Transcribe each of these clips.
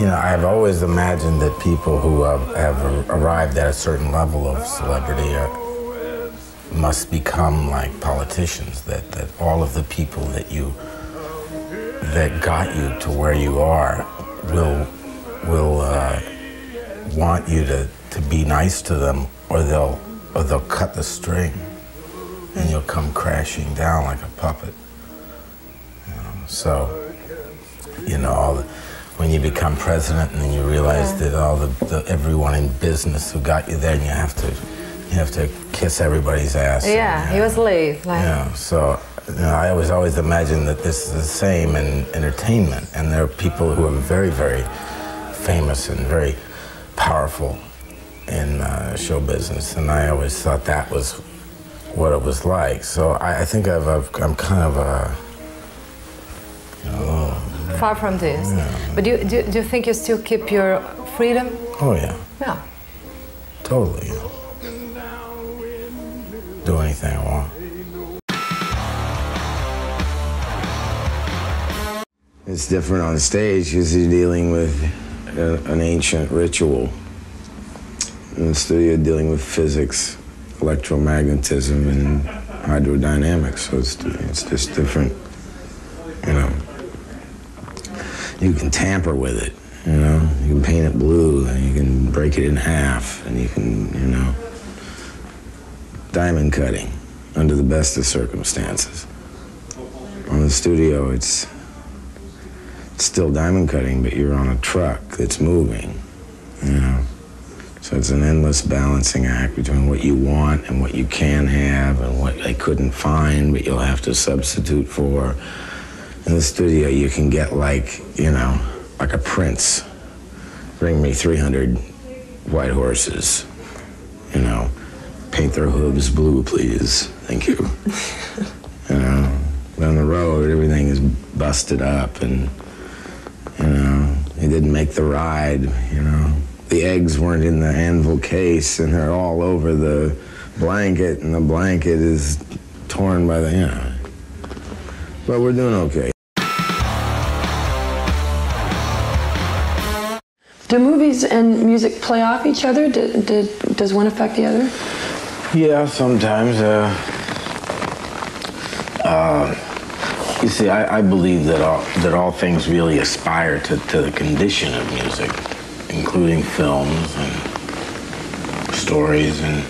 You know, I've always imagined that people who have arrived at a certain level of celebrity must become like politicians, that all of the people that got you to where you are will want you to be nice to them, or they'll cut the string and you'll come crashing down like a puppet. You know, so, you know, when you become president and then you realize that everyone in business who got you there, and you have to kiss everybody's ass. Yeah, and, you know, he was late. Like. Yeah, so you know, I was always imagined that this is the same in entertainment, and there are people who are very, very famous and very powerful in show business, and I always thought that was what it was like. So I think I'm kind of a, you know, far from this. Yeah. But do you think you still keep your freedom? Oh, yeah. Yeah. Totally. Do anything I want. It's different on stage because you're dealing with an ancient ritual. In the studio, dealing with physics, electromagnetism, and hydrodynamics. So it's just different, you know. You can tamper with it, you know. You can paint it blue, and you can break it in half, and you can, you know, diamond cutting under the best of circumstances. On the studio, it's still diamond cutting, but you're on a truck that's moving, you know. So it's an endless balancing act between what you want and what you can have and what they couldn't find, but you'll have to substitute for. In the studio, you can get like, you know, like a prince. Bring me 300 white horses, you know. Paint their hooves blue, please. Thank you. You know, down the road, everything is busted up and, you know, he didn't make the ride, you know. The eggs weren't in the anvil case and they're all over the blanket and the blanket is torn by the, you know. But we're doing okay. Do movies and music play off each other? Does one affect the other? Yeah, sometimes. You see, I believe that all things really aspire to the condition of music, including films and stories, and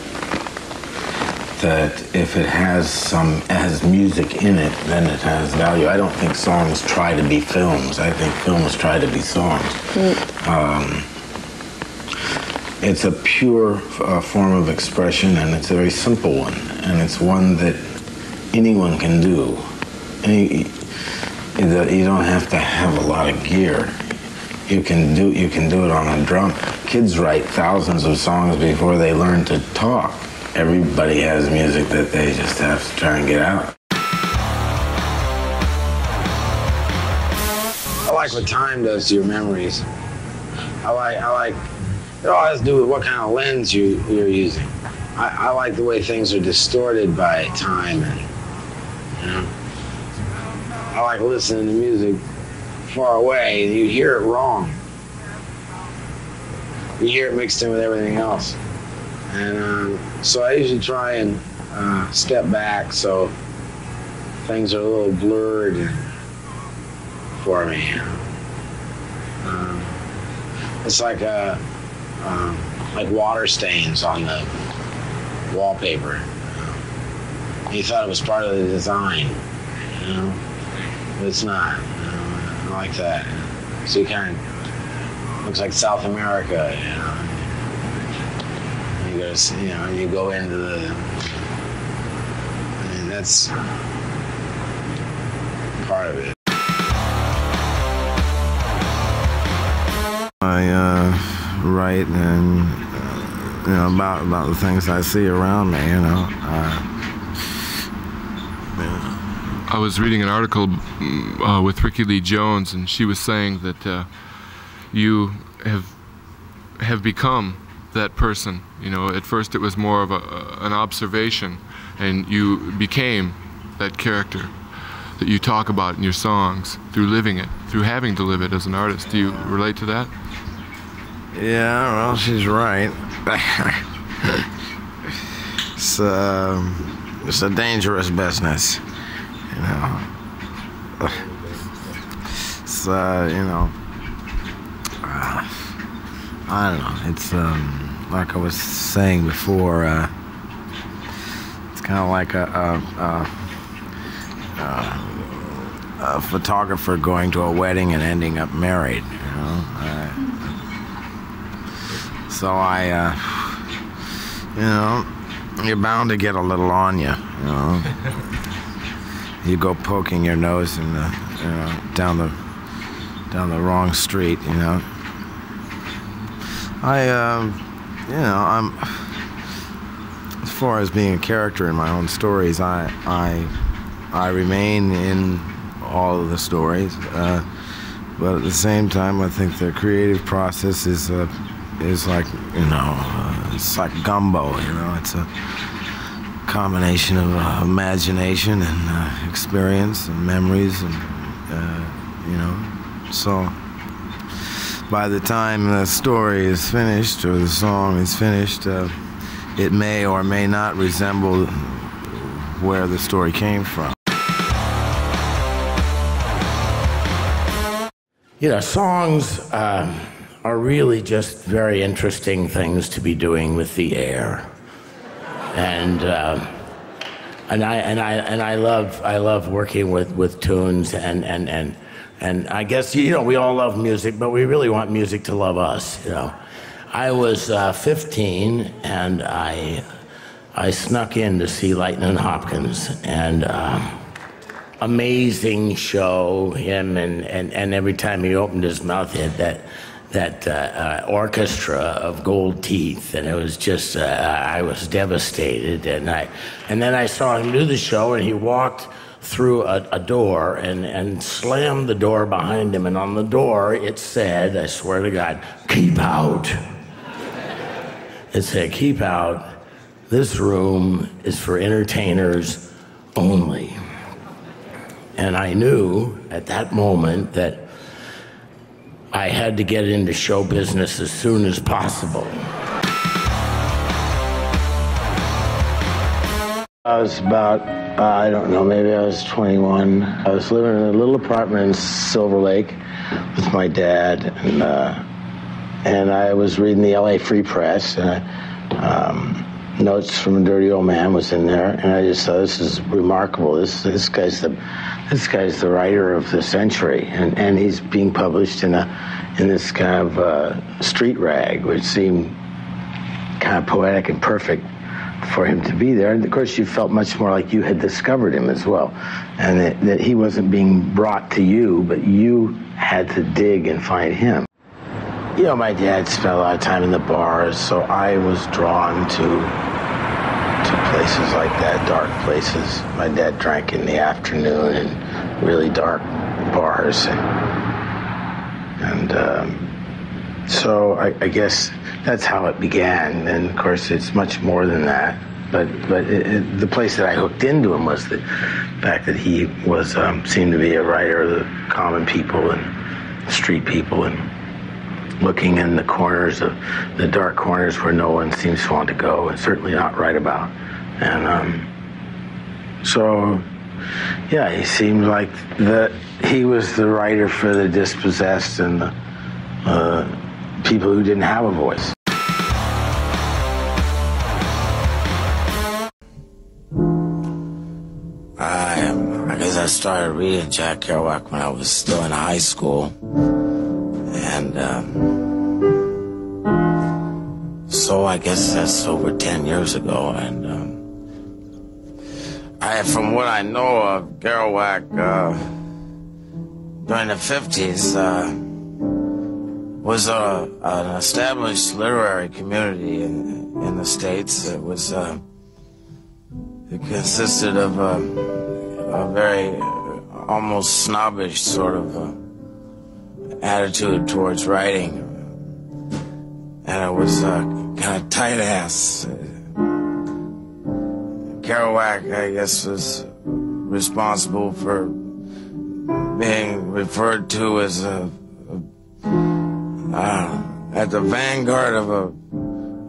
that if it has music in it, then it has value. I don't think songs try to be films. I think films try to be songs. It's a pure form of expression, and it's a very simple one, and it's one that anyone can do. You don't have to have a lot of gear. You can do it on a drum. Kids write thousands of songs before they learn to talk. Everybody has music that they just have to try and get out. I like what time does to your memories. I like, it all has to do with what kind of lens you're using. I like the way things are distorted by time, and, you know, I like listening to music far away and you hear it wrong. You hear it mixed in with everything else. And so I usually try and step back so things are a little blurred for me. It's like water stains on the wallpaper. You thought it was part of the design, you know, but it's not. I like that. So you kind of looks like South America, you know. You know, you go into the, I mean, that's part of it. I write and, you know, about the things I see around me, you know. I was reading an article with Rickie Lee Jones, and she was saying that you have become that person. You know, at first it was more of an observation, and you became that character. that you talk about in your songs through living it, through having to live it as an artist. Do you relate to that? Yeah, well, she's right. It's a dangerous business, you know. It's, you know, I don't know. It's, like I was saying before, it's kind of like a photographer going to a wedding and ending up married, you know. So I, you know, you're bound to get a little on you, you know. You go poking your nose in the, you know, down the wrong street, you know. I, you know, as far as being a character in my own stories, I remain in all of the stories, but at the same time, I think the creative process is like, you know, it's like gumbo, you know. It's a combination of imagination and experience and memories, and you know. So by the time the story is finished or the song is finished, it may or may not resemble where the story came from. You know, songs are really just very interesting things to be doing with the air, and I love working with tunes and I guess, you know, we all love music, but we really want music to love us, you know. I was 15 and I snuck in to see Lightnin' Hopkins, and amazing show, him, and every time he opened his mouth he had that orchestra of gold teeth, and it was just, I was devastated. And then I saw him do the show, and he walked through a door and slammed the door behind him, and on the door it said, I swear to God, "Keep out." It said, "Keep out. This room is for entertainers only." And I knew at that moment that I had to get into show business as soon as possible. I was about, I don't know, maybe I was 21. I was living in a little apartment in Silver Lake with my dad, and I was reading the LA Free Press, and Notes from a Dirty Old Man was in there, and I just thought, this is remarkable. This guy's the writer of the century, and he's being published in this kind of street rag, which seemed kind of poetic and perfect for him to be there. And of course, you felt much more like you had discovered him as well, and that he wasn't being brought to you, but you had to dig and find him. You know, my dad spent a lot of time in the bars, so I was drawn to places like that, dark places. My dad drank in the afternoon in really dark bars, and so I guess that's how it began. And of course, it's much more than that. But the place that I hooked into him was the fact that he was seemed to be a writer of the common people and street people, and looking in the corners of the dark corners where no one seems to want to go, and certainly not write about. And so, yeah, he seemed like he was the writer for the dispossessed and the people who didn't have a voice. I guess I started reading Jack Kerouac when I was still in high school. And so I guess that's over 10 years ago. And from what I know of Kerouac, during the 50s, was an established literary community in the States. It was it consisted of a very almost snobbish sort of attitude towards writing, and it was kind of tight ass. Kerouac, I guess, was responsible for being referred to as at the vanguard of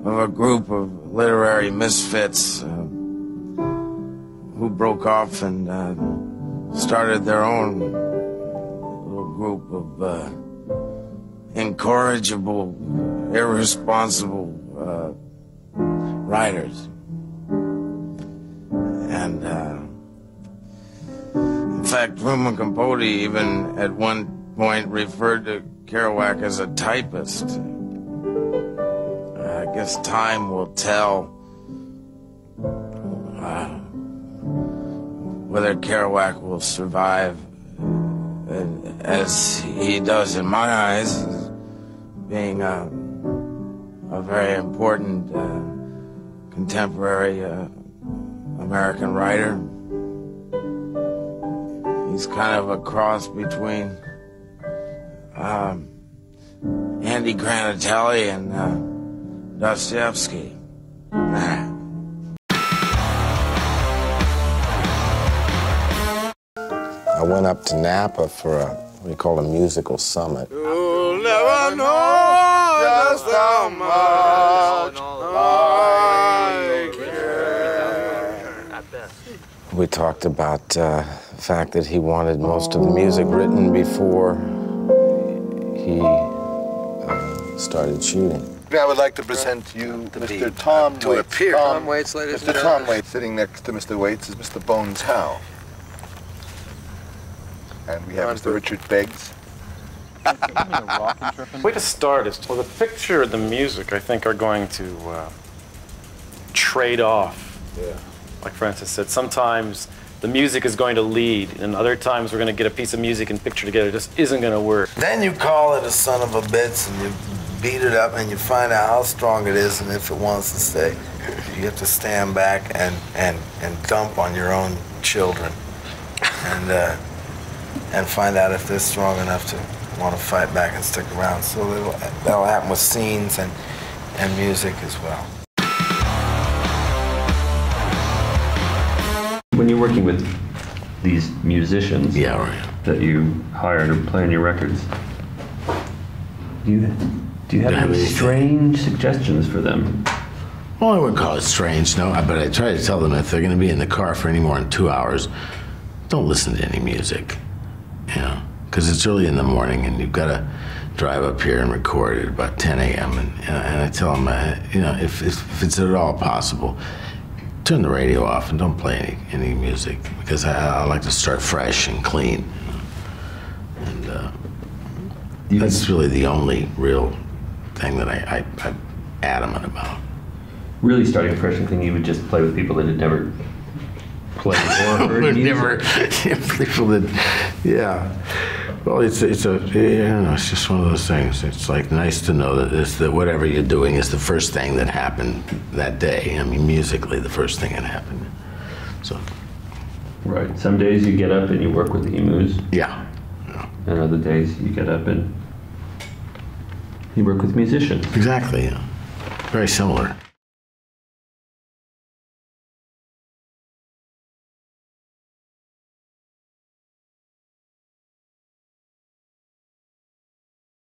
a group of literary misfits who broke off and started their own little group of incorrigible, irresponsible writers. And in fact, Truman Capote even at one point referred to Kerouac as a typist. I guess time will tell whether Kerouac will survive, as he does in my eyes, being a very important contemporary American writer. He's kind of a cross between Andy Granatelli and Dostoevsky. I went up to Napa for what we call a musical summit. You'll never know just how much I care. We talked about the fact that he wanted most of the music written before he started shooting. I would like to present to you Mr. Tom Waits. To appear. Tom Waits, ladies and gentlemen. Mr. Tom Waits. Sitting next to Mr. Waits is Mr. Bones Howe. And we have Mr. Richard Beggs. Way to start is, well, the picture and the music, I think, are going to trade off. Yeah. Like Francis said, sometimes the music is going to lead, and other times we're going to get a piece of music and picture together. It just isn't going to work. Then you call it a son of a bitch, and you beat it up, and you find out how strong it is, and if it wants to stay. You have to stand back and dump on your own children. And find out if they're strong enough to want to fight back and stick around. So that'll happen with scenes and music as well. When you're working with these musicians that you hire to play on your records, do you have any strange suggestions for them? Well, I wouldn't call it strange, no, but I try to tell them if they're going to be in the car for any more than 2 hours, don't listen to any music. You know, because it's early in the morning and you've got to drive up here and record at about 10 a.m. And I tell them, you know, if it's at all possible, turn the radio off and don't play any music, because I like to start fresh and clean. You know? And that's really the only real thing that I'm adamant about. Really starting fresh and clean, you would just play with people that had never played or heard music. People that, well, it's just one of those things. It's like nice to know that whatever you're doing is the first thing that happened that day. I mean, musically, the first thing that happened. So. Right. Some days you get up and you work with emus. Yeah. And other days you get up and you work with musicians. Exactly. Yeah. Very similar.